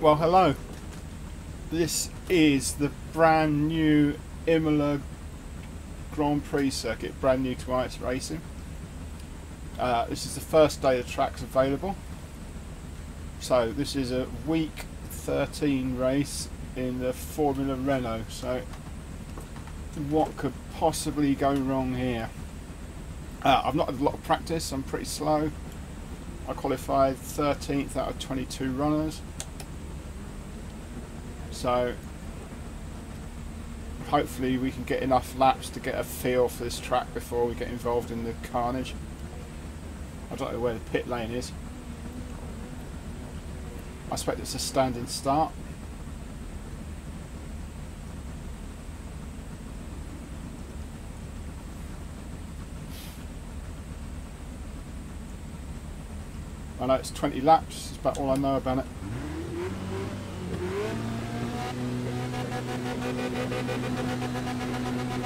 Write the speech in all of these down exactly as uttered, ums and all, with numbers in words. Well, hello. This is the brand new Imola Grand Prix circuit, brand new to iRacing. Uh, this is the first day the track's available. So this is a week thirteen race in the Formula Renault. So what could possibly go wrong here? Uh, I've not had a lot of practice. I'm pretty slow. I qualified thirteenth out of twenty-two runners. So hopefully we can get enough laps to get a feel for this track before we get involved in the carnage. I don't know where the pit lane is. I expect it's a standing start. I know it's twenty laps, that's about all I know about it.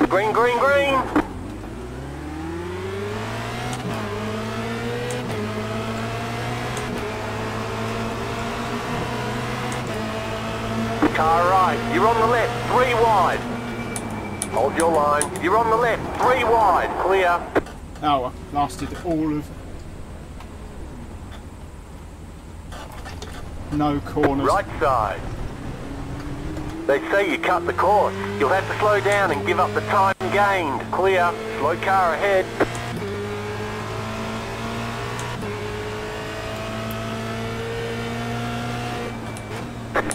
Green, green, green! Car right, you're on the left, three wide. Hold your line, you're on the left, three wide, clear. Oh, I lasted all of... No corners. Right side. They say you cut the course. You'll have to slow down and give up the time gained. Clear. Slow car ahead.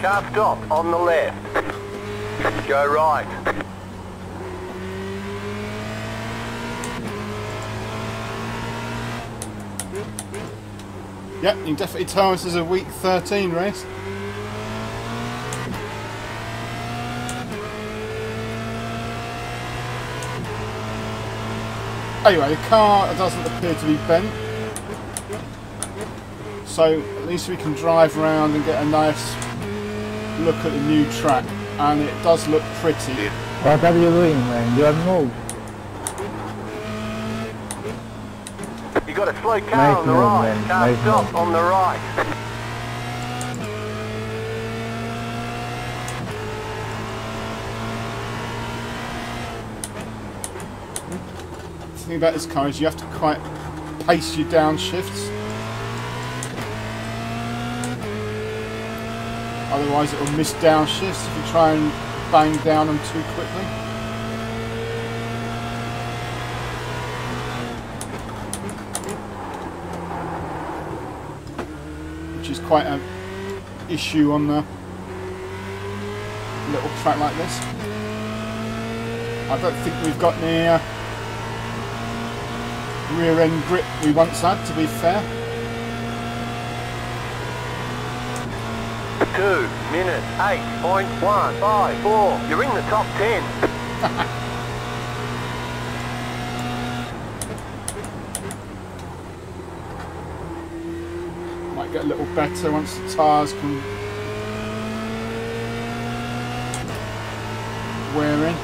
Car stop on the left. Go right. Yep, you can definitely tell this is a week thirteen race. Anyway, the car doesn't appear to be bent. So at least we can drive around and get a nice look at the new track. And it does look pretty. What are you doing, man? You have moved. You got a slow car on the right. Car stop on the right. The thing about this car is you have to quite pace your downshifts, otherwise it will miss downshifts if you try and bang down them too quickly, which is quite an issue on a little track like this. I don't think we've got near rear end grip we once had, to be fair. Two minutes, eight point one five four. You're in the top ten. Might get a little better once the tyres can wear in.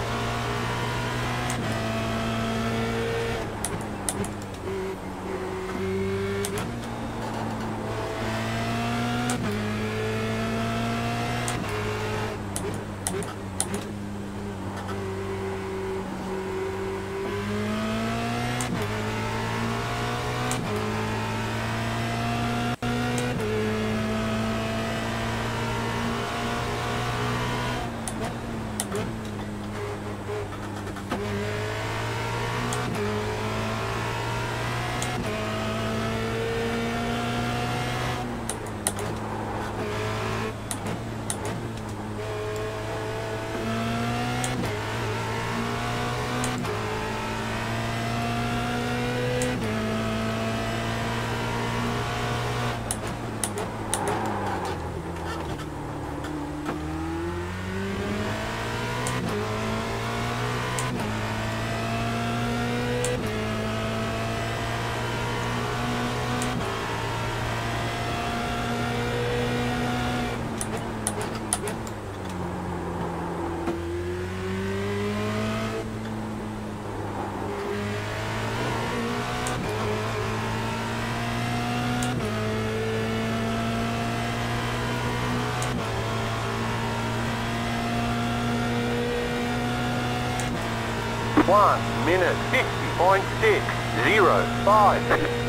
one minute fifty point six oh five.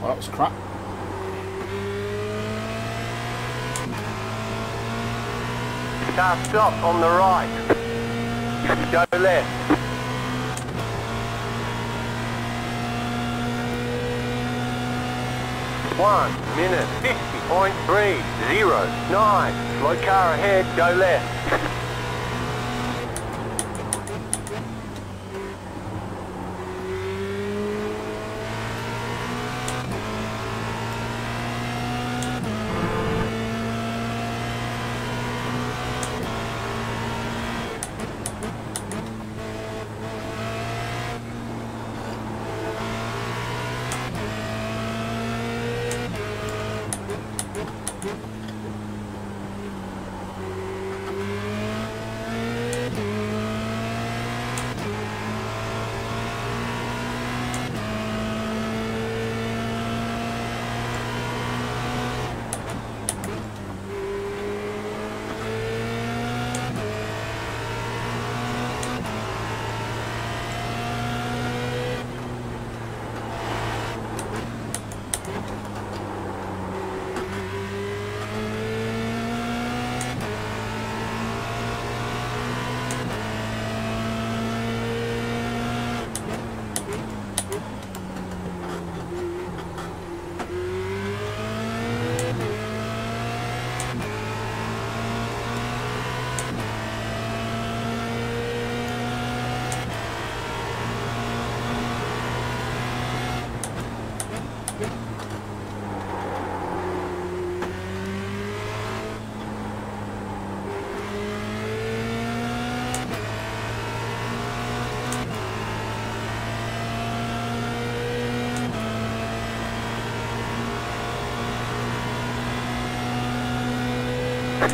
Well, that was crap. Start stop on the right. Go left. one minute fifty point three oh nine. Slow car ahead, go left.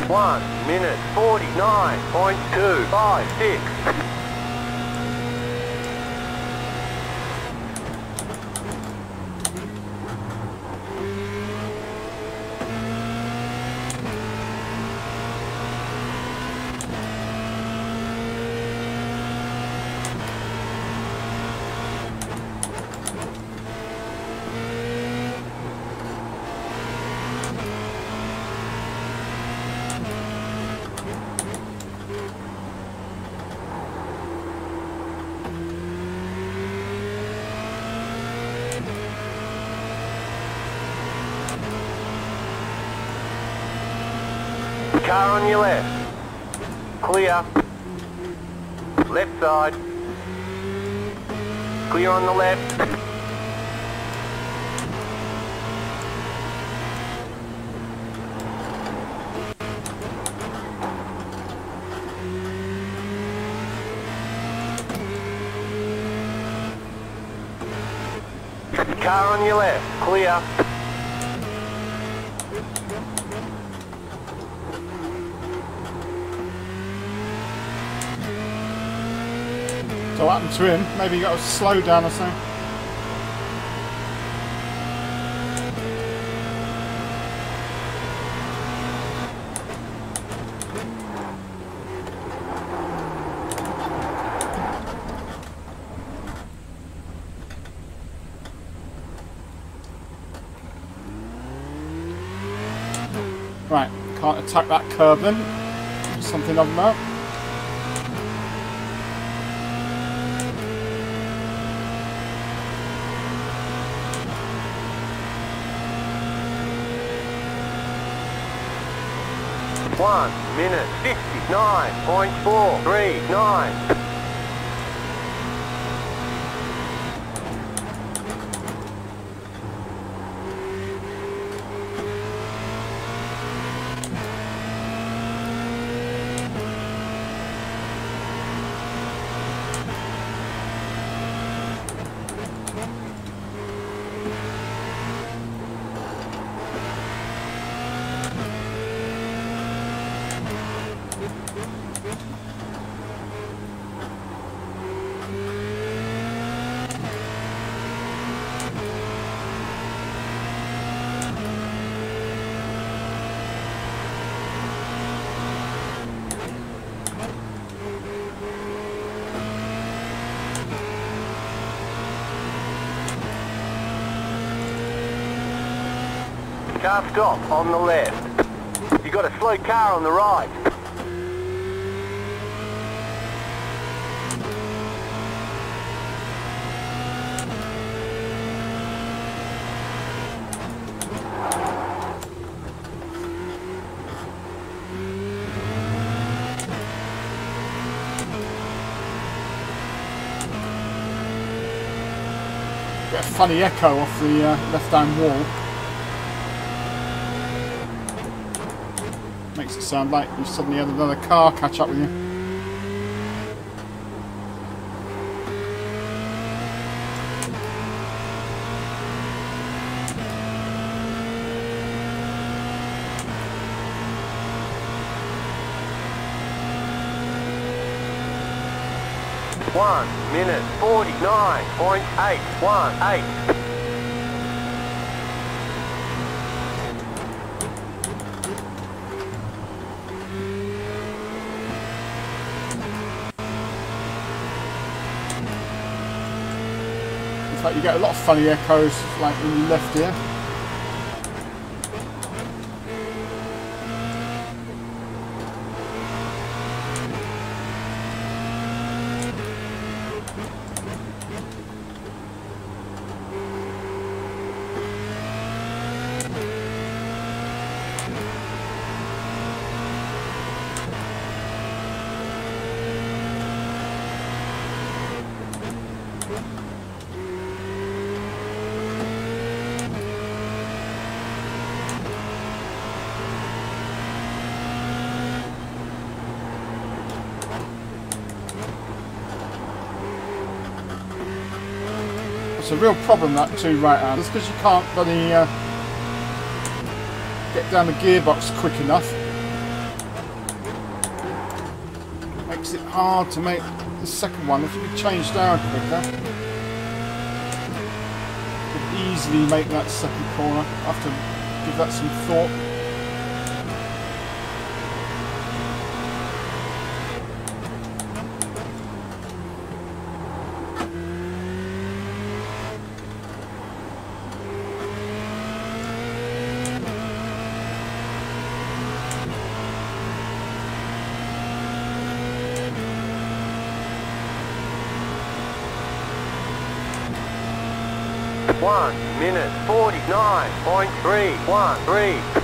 one minute forty-nine point two five six. Car on your left. Clear. Left side. Clear on the left. Car on your left. Clear. Thank you. So what happened to him? Maybe he got a slow down or something. Right, can't attack that curb then. Something of that. One minute fifty nine point four three nine. Car stop on the left. You got a slow car on the right. Bit of funny echo off the uh, left-hand wall. Makes it sound like you've suddenly had another car catch up with you. One minute forty nine point eight one eight. You get a lot of funny echoes like when you left here. It's a real problem, that two right-handers, because you can't bloody uh, get down the gearbox quick enough. Makes it hard to make the second one. If you could change down quicker, you could easily make that second corner. I have to give that some thought. One minute forty nine point three one three.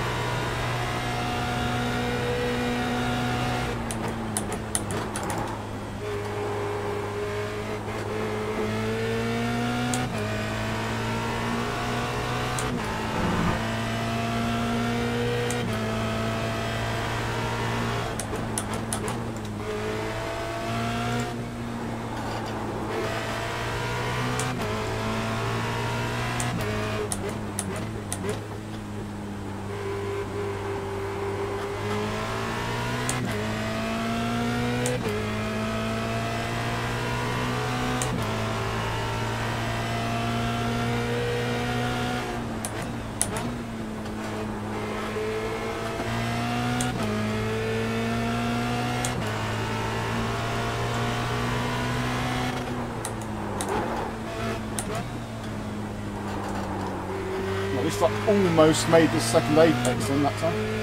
at least I almost made the second apex on that time.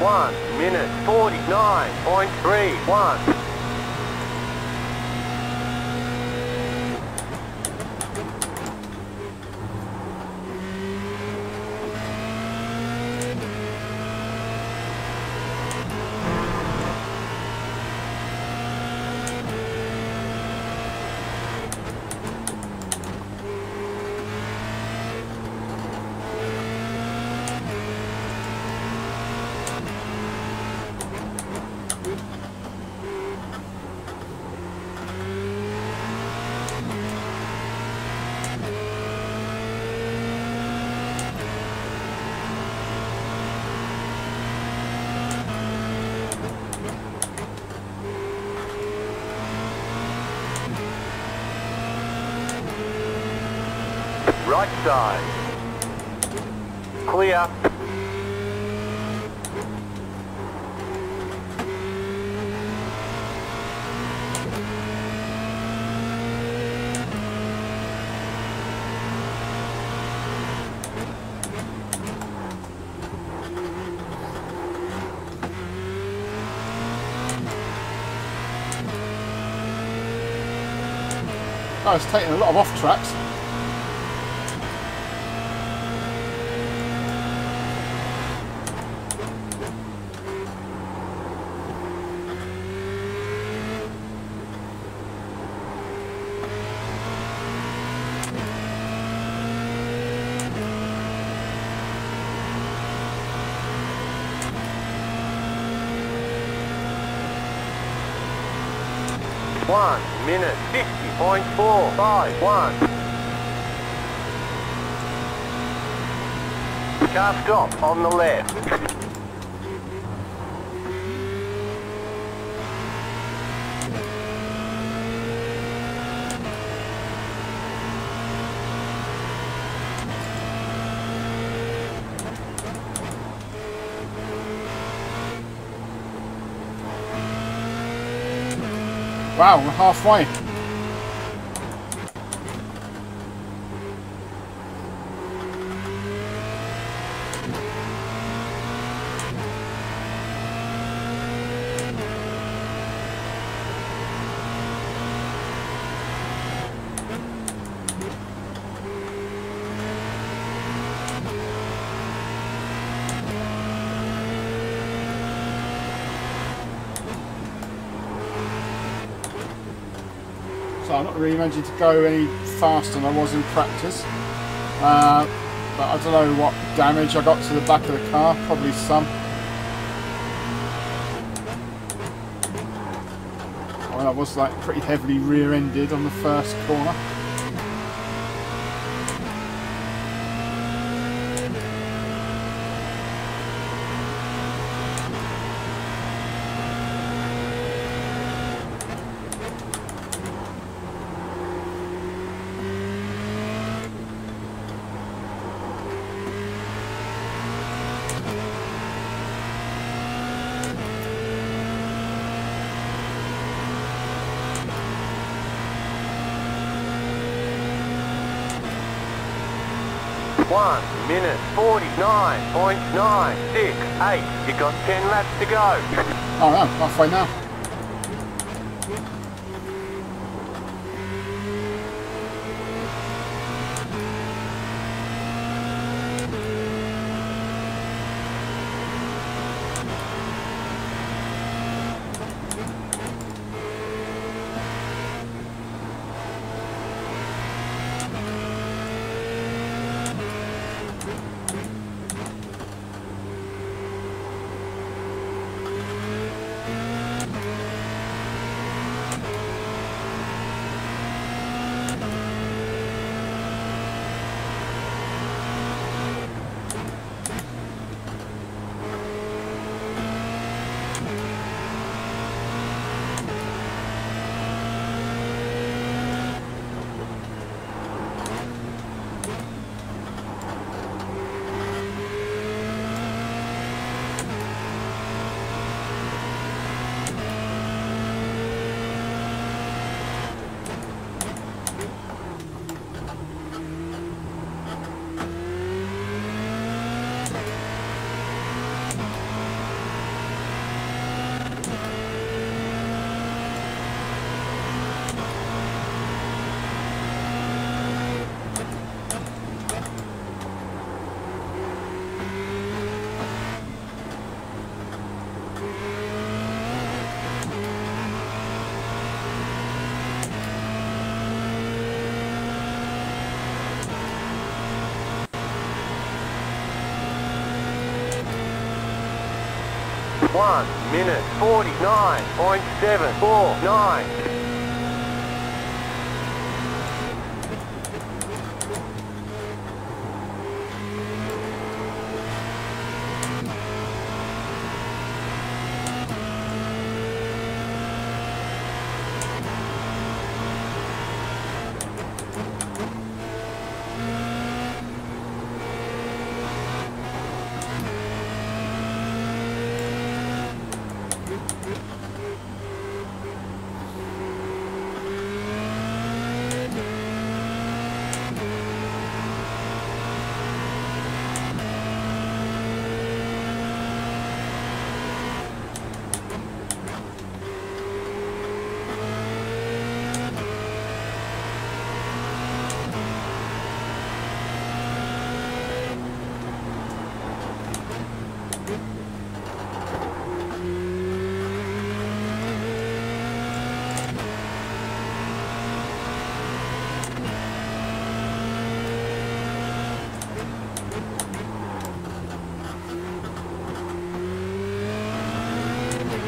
One minute forty-nine point three one. Right side. Clear. Oh, it's taking a lot of off tracks. One minute fifty point four five one. Car stop on the left. Wow, we're halfway. So I'm not really managing to go any faster than I was in practice, uh, but I don't know what damage I got to the back of the car, probably some. Well, I was like pretty heavily rear-ended on the first corner. One minute forty-nine point nine six eight. You got ten laps to go. Oh no, halfway now. Thank you. one minute forty-nine point seven four nine.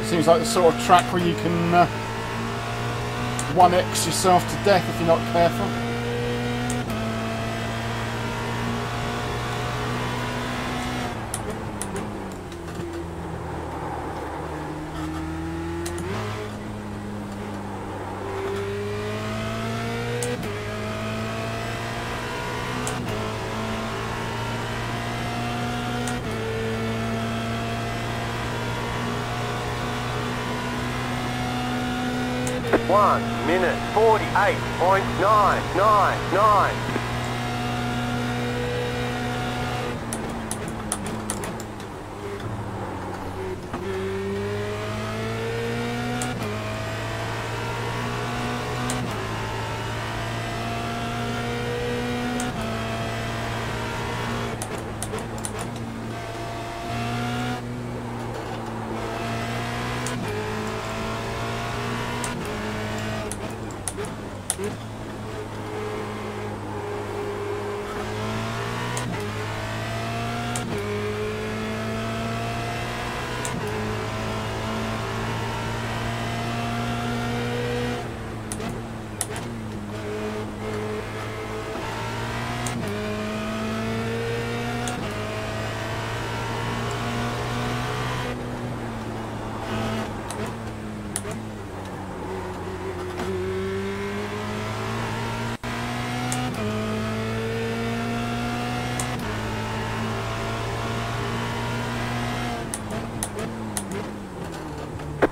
Seems like the sort of track where you can uh, one X yourself to death if you're not careful. one minute forty-eight point nine nine nine.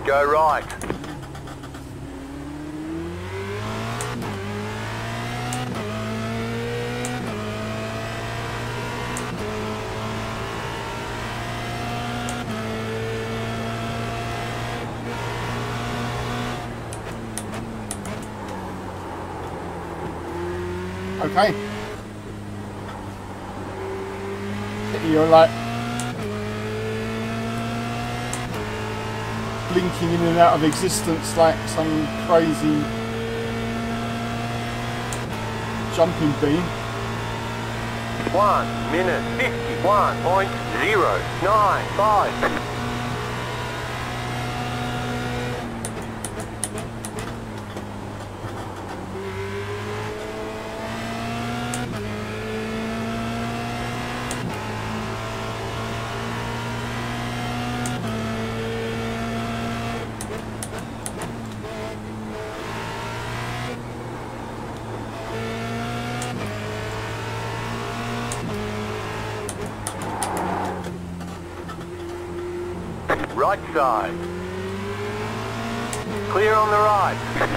Go right. Okay. You're like blinking in and out of existence like some crazy jumping bean. one minute fifty-one point zero nine five. Right side. Clear on the right.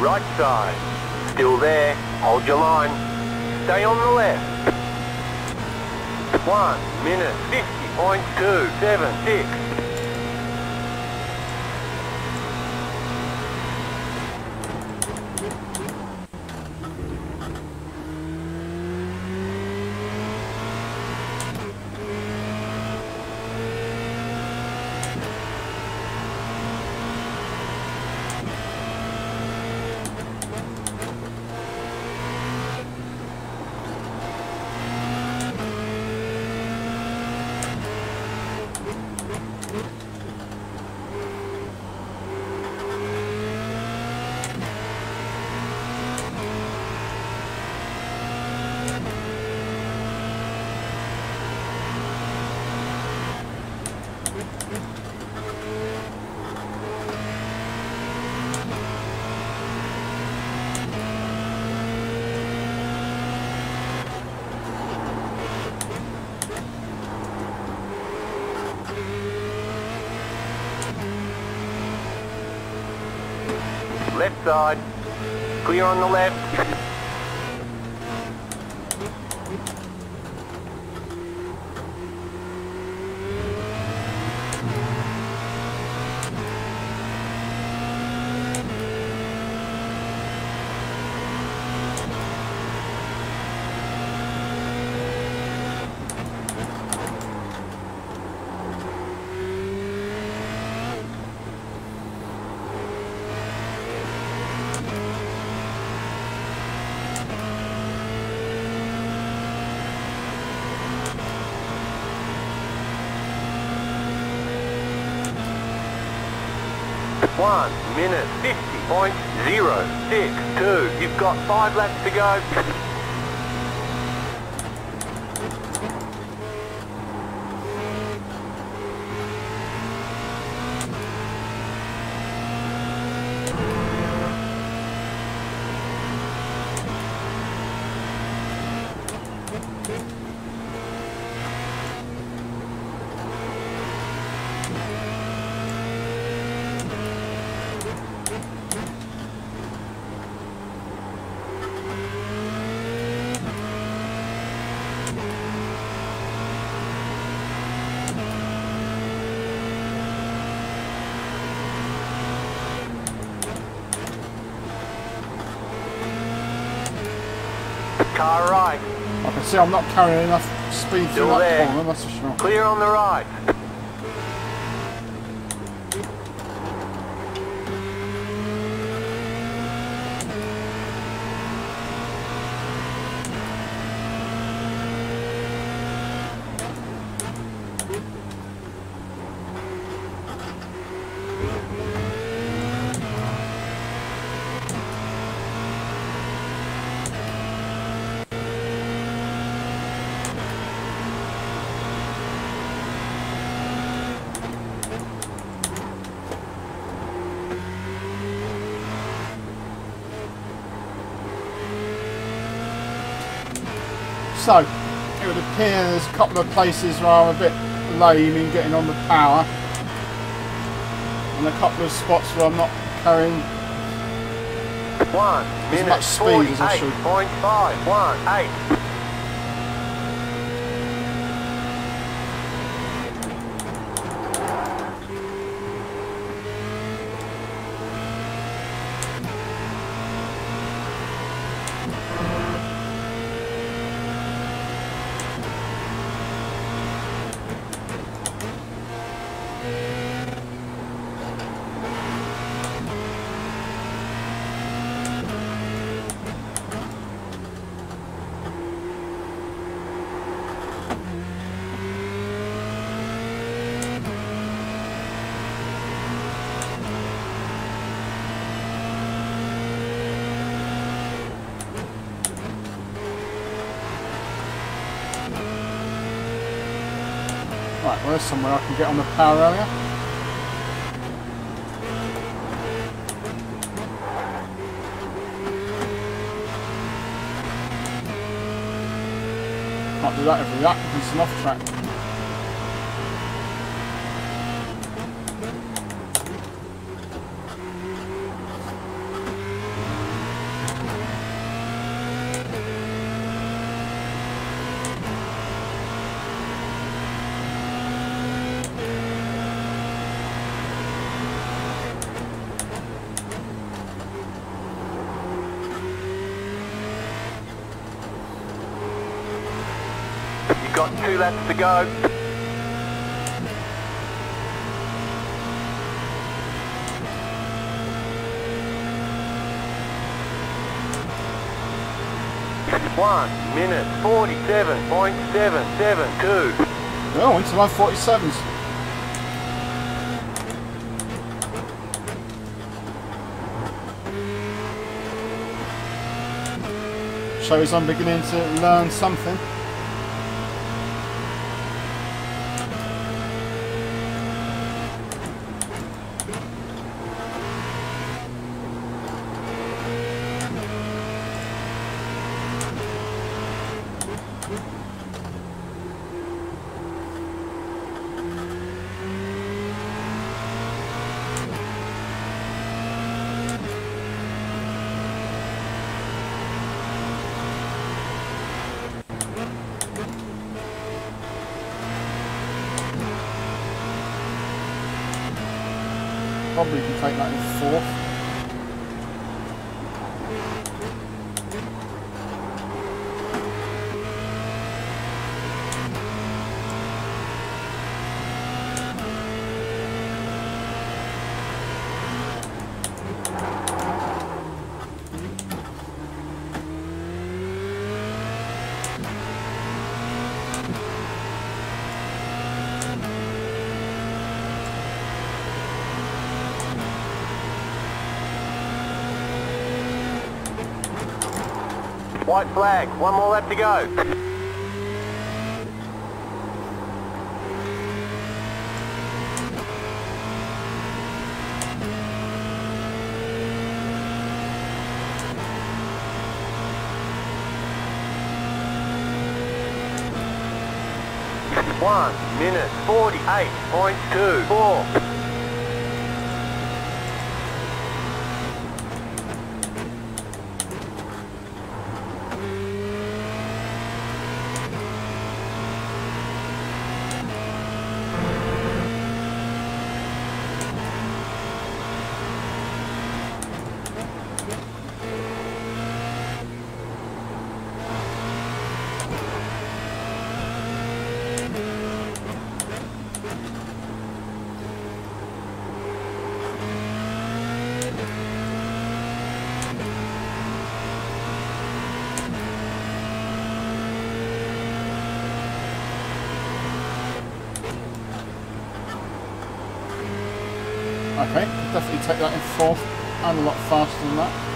right side. Still there, hold your line. Stay on the left. one minute fifty point two seven six. Left side, clear on the left. one minute fifty point zero six two. You've got five laps to go. Car right. I can see I'm not carrying enough speed through that corner, that's for sure. Clear on the right. So, it would appear there's a couple of places where I'm a bit lame in getting on the power, and a couple of spots where I'm not carrying One as much speed as I should. one eight point five one eight. Right, well, there's somewhere I can get on the power area. Can't do that every lap because it's an off track. got two laps to go. one minute forty-seven point seven seven two. Oh, it's my forty-sevens. Shows I'm beginning to learn something. Probably can take that in fourth. White flag, one more lap to go. One minute forty-eight point two four. Okay, definitely take that in fourth and a lot faster than that.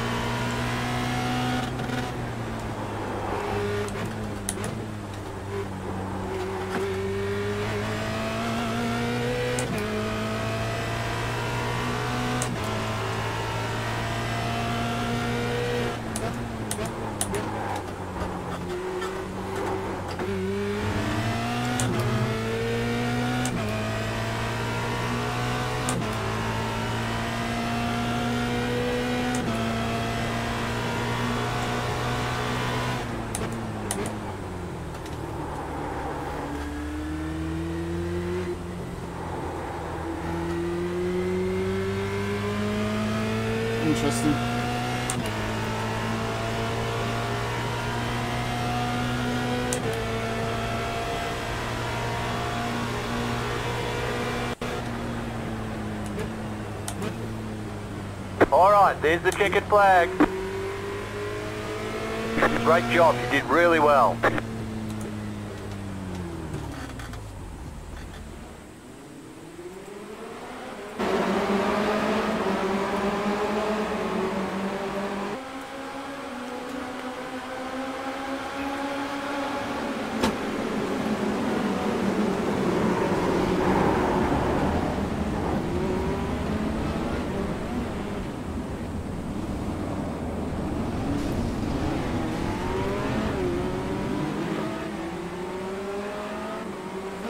Interesting. All right, there's the checkered flag. Great job, you did really well.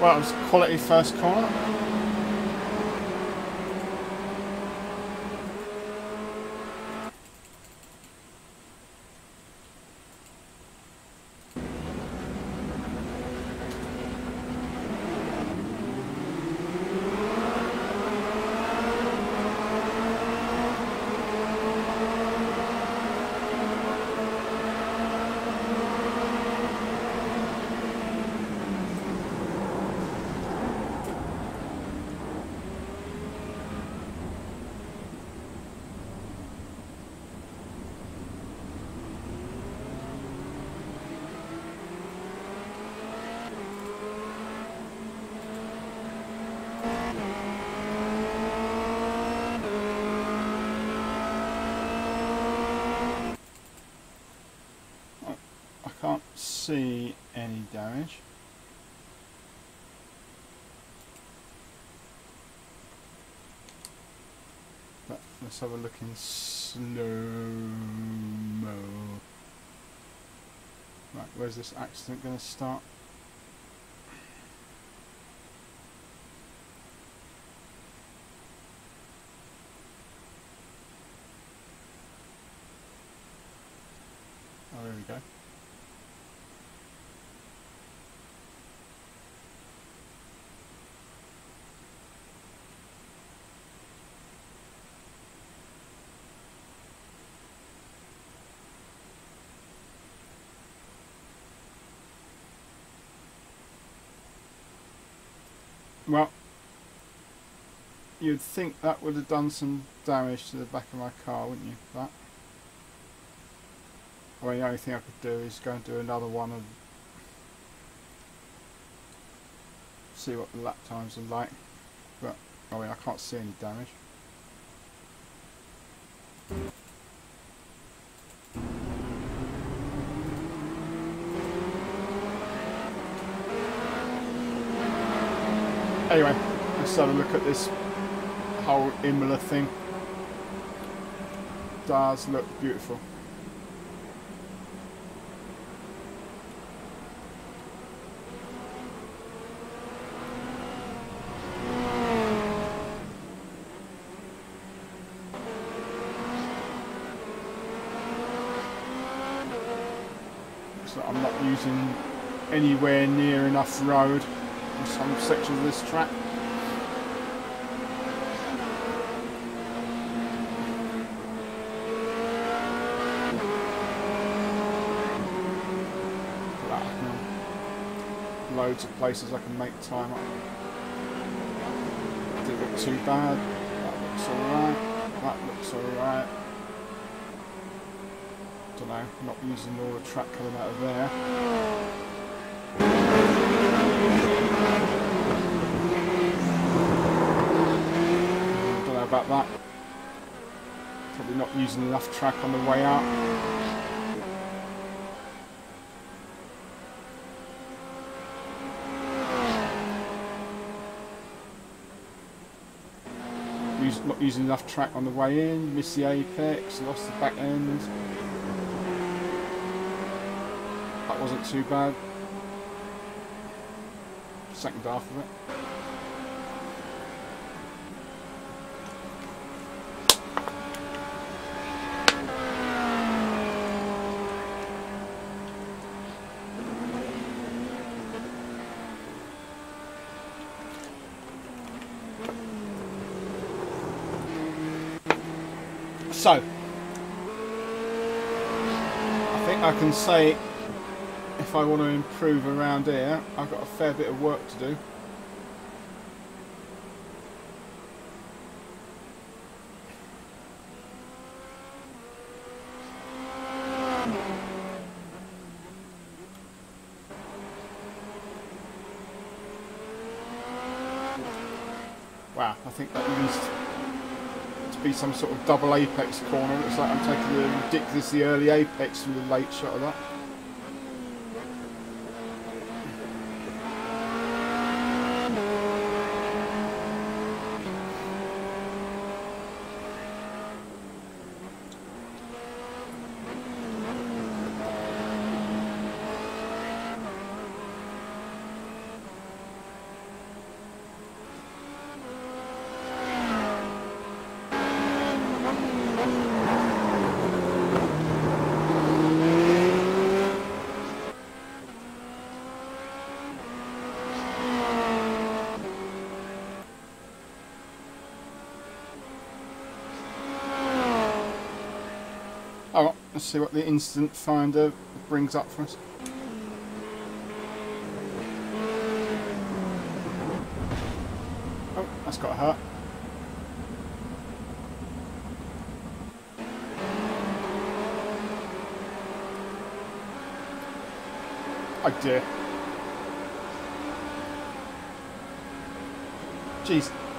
Well, it was quality first corner. see any damage. But let's have a look in slow-mo. Right, where's this accident going to start? There we go. Well, you'd think that would have done some damage to the back of my car, wouldn't you? That. Well, the only thing I could do is go and do another one and see what the lap times are like, but I mean I can't see any damage. Anyway, let's have a look at this whole Imola thing. Does look beautiful. That I'm not using anywhere near enough road in some sections of this track. Loads of places I can make time up. That didn't look too bad. That looks alright. That looks alright. I don't know, not using all the track coming out of there. Don't know about that. Probably not using enough track on the way out. Use, not using enough track on the way in, missed the apex, lost the back end. That wasn't too bad. Second half of it. So, I think I can say, if I want to improve around here, I've got a fair bit of work to do. Wow, I think that needs to be some sort of double apex corner. Looks like I'm taking the ridiculously early apex from the late shot of that. Alright, let's see what the incident finder brings up for us. Oh, that's got to hurt. Oh dear. Jeez.